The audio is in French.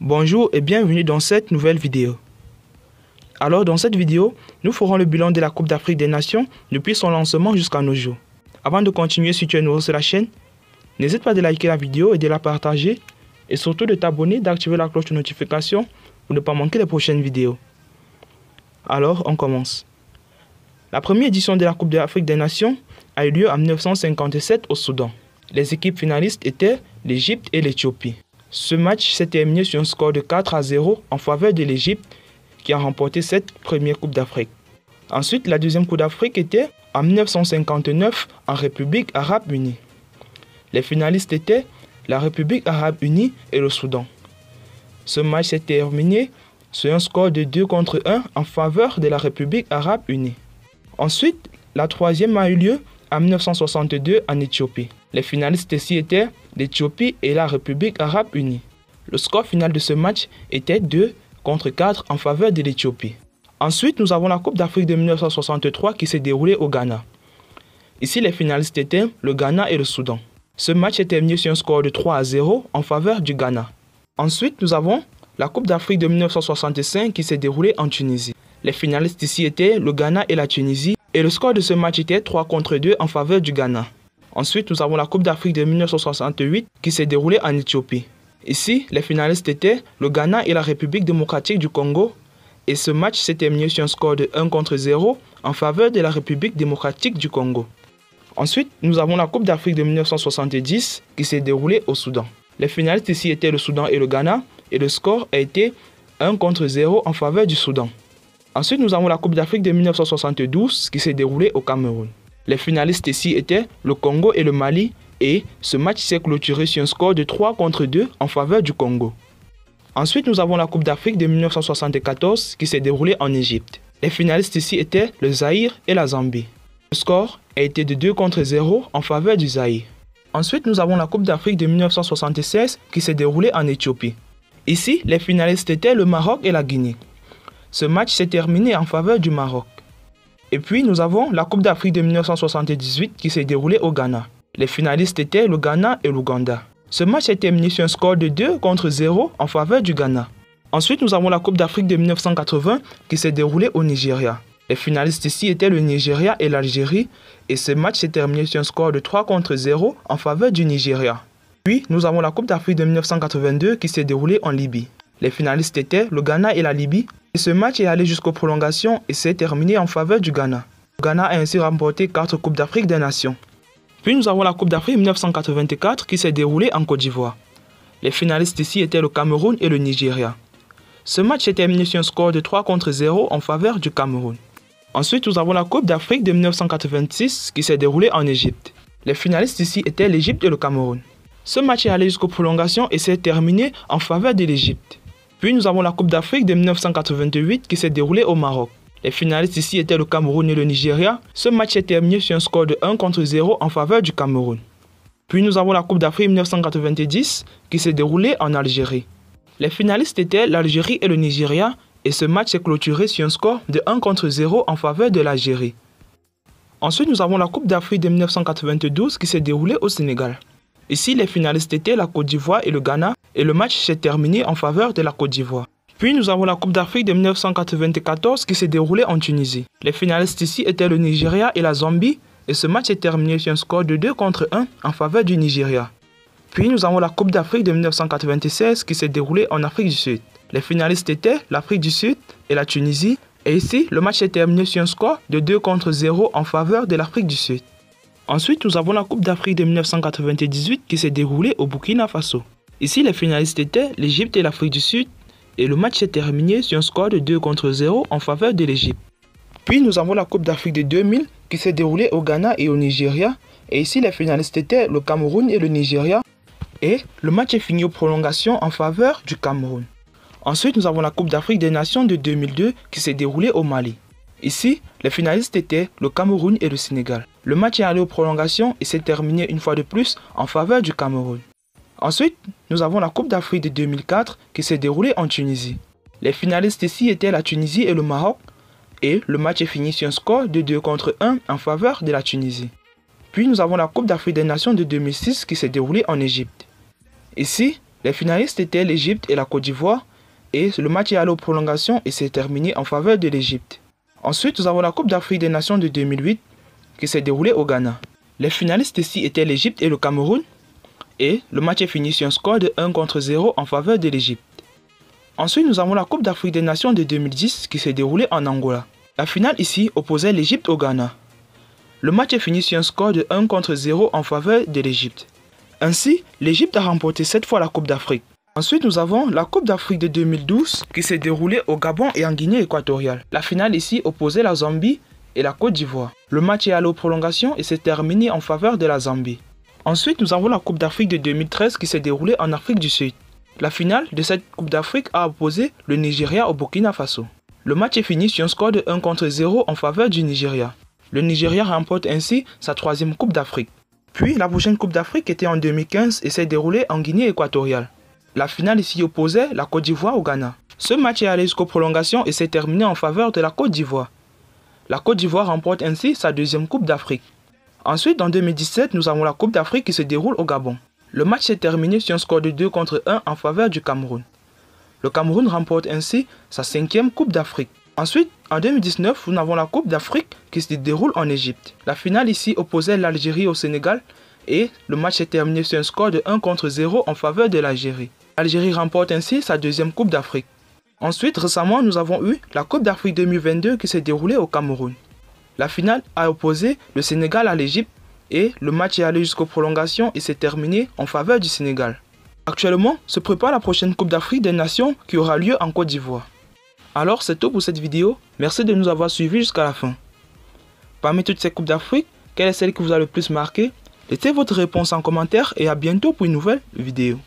Bonjour et bienvenue dans cette nouvelle vidéo. Alors dans cette vidéo, nous ferons le bilan de la Coupe d'Afrique des Nations depuis son lancement jusqu'à nos jours. Avant de continuer, si tu es nouveau sur la chaîne, n'hésite pas de liker la vidéo et de la partager et surtout de t'abonner, d'activer la cloche de notification pour ne pas manquer les prochaines vidéos. Alors on commence. La première édition de la Coupe d'Afrique des Nations a eu lieu en 1957 au Soudan. Les équipes finalistes étaient l'Égypte et l'Éthiopie. Ce match s'est terminé sur un score de 4-0 en faveur de l'Égypte qui a remporté cette première Coupe d'Afrique. Ensuite, la deuxième Coupe d'Afrique était en 1959 en République arabe unie. Les finalistes étaient la République arabe unie et le Soudan. Ce match s'est terminé sur un score de 2-1 en faveur de la République arabe unie. Ensuite, la troisième a eu lieu en 1962 en Éthiopie. Les finalistes ici étaient l'Éthiopie et la République arabe unie. Le score final de ce match était 2-4 en faveur de l'Éthiopie. Ensuite, nous avons la Coupe d'Afrique de 1963 qui s'est déroulée au Ghana. Ici, les finalistes étaient le Ghana et le Soudan. Ce match est terminé sur un score de 3-0 en faveur du Ghana. Ensuite, nous avons la Coupe d'Afrique de 1965 qui s'est déroulée en Tunisie. Les finalistes ici étaient le Ghana et la Tunisie et le score de ce match était 3-2 en faveur du Ghana. Ensuite, nous avons la Coupe d'Afrique de 1968 qui s'est déroulée en Éthiopie. Ici, les finalistes étaient le Ghana et la République démocratique du Congo. Et ce match s'est terminé sur un score de 1-0 en faveur de la République démocratique du Congo. Ensuite, nous avons la Coupe d'Afrique de 1970 qui s'est déroulée au Soudan. Les finalistes ici étaient le Soudan et le Ghana. Et le score a été 1-0 en faveur du Soudan. Ensuite, nous avons la Coupe d'Afrique de 1972 qui s'est déroulée au Cameroun. Les finalistes ici étaient le Congo et le Mali et ce match s'est clôturé sur un score de 3-2 en faveur du Congo. Ensuite, nous avons la Coupe d'Afrique de 1974 qui s'est déroulée en Égypte. Les finalistes ici étaient le Zaïre et la Zambie. Le score a été de 2-0 en faveur du Zaïre. Ensuite, nous avons la Coupe d'Afrique de 1976 qui s'est déroulée en Éthiopie. Ici, les finalistes étaient le Maroc et la Guinée. Ce match s'est terminé en faveur du Maroc. Et puis, nous avons la Coupe d'Afrique de 1978 qui s'est déroulée au Ghana. Les finalistes étaient le Ghana et l'Ouganda. Ce match est terminé sur un score de 2-0 en faveur du Ghana. Ensuite, nous avons la Coupe d'Afrique de 1980 qui s'est déroulée au Nigeria. Les finalistes ici étaient le Nigeria et l'Algérie. Et ce match s'est terminé sur un score de 3-0 en faveur du Nigeria. Puis, nous avons la Coupe d'Afrique de 1982 qui s'est déroulée en Libye. Les finalistes étaient le Ghana et la Libye. Et ce match est allé jusqu'aux prolongations et s'est terminé en faveur du Ghana. Le Ghana a ainsi remporté 4 Coupes d'Afrique des Nations. Puis nous avons la Coupe d'Afrique 1984 qui s'est déroulée en Côte d'Ivoire. Les finalistes ici étaient le Cameroun et le Nigeria. Ce match s'est terminé sur un score de 3-0 en faveur du Cameroun. Ensuite, nous avons la Coupe d'Afrique de 1986 qui s'est déroulée en Égypte. Les finalistes ici étaient l'Égypte et le Cameroun. Ce match est allé jusqu'aux prolongations et s'est terminé en faveur de l'Égypte. Puis nous avons la Coupe d'Afrique de 1988 qui s'est déroulée au Maroc. Les finalistes ici étaient le Cameroun et le Nigeria. Ce match est terminé sur un score de 1-0 en faveur du Cameroun. Puis nous avons la Coupe d'Afrique 1990 qui s'est déroulée en Algérie. Les finalistes étaient l'Algérie et le Nigeria et ce match s'est clôturé sur un score de 1-0 en faveur de l'Algérie. Ensuite nous avons la Coupe d'Afrique de 1992 qui s'est déroulée au Sénégal. Ici, les finalistes étaient la Côte d'Ivoire et le Ghana, et le match s'est terminé en faveur de la Côte d'Ivoire. Puis nous avons la Coupe d'Afrique de 1994 qui s'est déroulée en Tunisie. Les finalistes ici étaient le Nigeria et la Zambie, et ce match s'est terminé sur un score de 2-1 en faveur du Nigeria. Puis nous avons la Coupe d'Afrique de 1996 qui s'est déroulée en Afrique du Sud. Les finalistes étaient l'Afrique du Sud et la Tunisie, et ici, le match s'est terminé sur un score de 2-0 en faveur de l'Afrique du Sud. Ensuite, nous avons la Coupe d'Afrique de 1998 qui s'est déroulée au Burkina Faso. Ici, les finalistes étaient l'Égypte et l'Afrique du Sud et le match s'est terminé sur un score de 2-0 en faveur de l'Égypte. Puis, nous avons la Coupe d'Afrique de 2000 qui s'est déroulée au Ghana et au Nigeria. Et ici, les finalistes étaient le Cameroun et le Nigeria. Et le match est fini aux prolongations en faveur du Cameroun. Ensuite, nous avons la Coupe d'Afrique des Nations de 2002 qui s'est déroulée au Mali. Ici, les finalistes étaient le Cameroun et le Sénégal. Le match est allé aux prolongations et s'est terminé une fois de plus en faveur du Cameroun. Ensuite, nous avons la Coupe d'Afrique de 2004 qui s'est déroulée en Tunisie. Les finalistes ici étaient la Tunisie et le Maroc et le match est fini sur un score de 2-1 en faveur de la Tunisie. Puis nous avons la Coupe d'Afrique des Nations de 2006 qui s'est déroulée en Égypte. Ici, les finalistes étaient l'Égypte et la Côte d'Ivoire et le match est allé aux prolongations et s'est terminé en faveur de l'Égypte. Ensuite, nous avons la Coupe d'Afrique des Nations de 2008 qui s'est déroulée au Ghana. Les finalistes ici étaient l'Égypte et le Cameroun et le match est fini sur un score de 1-0 en faveur de l'Égypte. Ensuite, nous avons la Coupe d'Afrique des Nations de 2010 qui s'est déroulée en Angola. La finale ici opposait l'Égypte au Ghana. Le match est fini sur un score de 1-0 en faveur de l'Égypte. Ainsi, l'Égypte a remporté cette fois la Coupe d'Afrique. Ensuite, nous avons la Coupe d'Afrique de 2012 qui s'est déroulée au Gabon et en Guinée équatoriale. La finale ici opposait la Zambie et la Côte d'Ivoire. Le match est allé aux prolongations et s'est terminé en faveur de la Zambie. Ensuite, nous avons la Coupe d'Afrique de 2013 qui s'est déroulée en Afrique du Sud. La finale de cette Coupe d'Afrique a opposé le Nigeria au Burkina Faso. Le match est fini sur un score de 1-0 en faveur du Nigeria. Le Nigeria remporte ainsi sa troisième Coupe d'Afrique. Puis la prochaine Coupe d'Afrique était en 2015 et s'est déroulée en Guinée équatoriale. La finale ici opposait la Côte d'Ivoire au Ghana. Ce match est allé jusqu'aux prolongations et s'est terminé en faveur de la Côte d'Ivoire. La Côte d'Ivoire remporte ainsi sa deuxième Coupe d'Afrique. Ensuite, en 2017, nous avons la Coupe d'Afrique qui se déroule au Gabon. Le match s'est terminé sur un score de 2-1 en faveur du Cameroun. Le Cameroun remporte ainsi sa cinquième Coupe d'Afrique. Ensuite, en 2019, nous avons la Coupe d'Afrique qui se déroule en Égypte. La finale ici opposait l'Algérie au Sénégal et le match s'est terminé sur un score de 1-0 en faveur de l'Algérie. L'Algérie remporte ainsi sa deuxième Coupe d'Afrique. Ensuite, récemment, nous avons eu la Coupe d'Afrique 2022 qui s'est déroulée au Cameroun. La finale a opposé le Sénégal à l'Égypte. Et le match est allé jusqu'aux prolongations et s'est terminé en faveur du Sénégal. Actuellement, se prépare la prochaine Coupe d'Afrique des Nations qui aura lieu en Côte d'Ivoire. Alors c'est tout pour cette vidéo, merci de nous avoir suivis jusqu'à la fin. Parmi toutes ces Coupes d'Afrique, quelle est celle qui vous a le plus marqué? Laissez votre réponse en commentaire et à bientôt pour une nouvelle vidéo.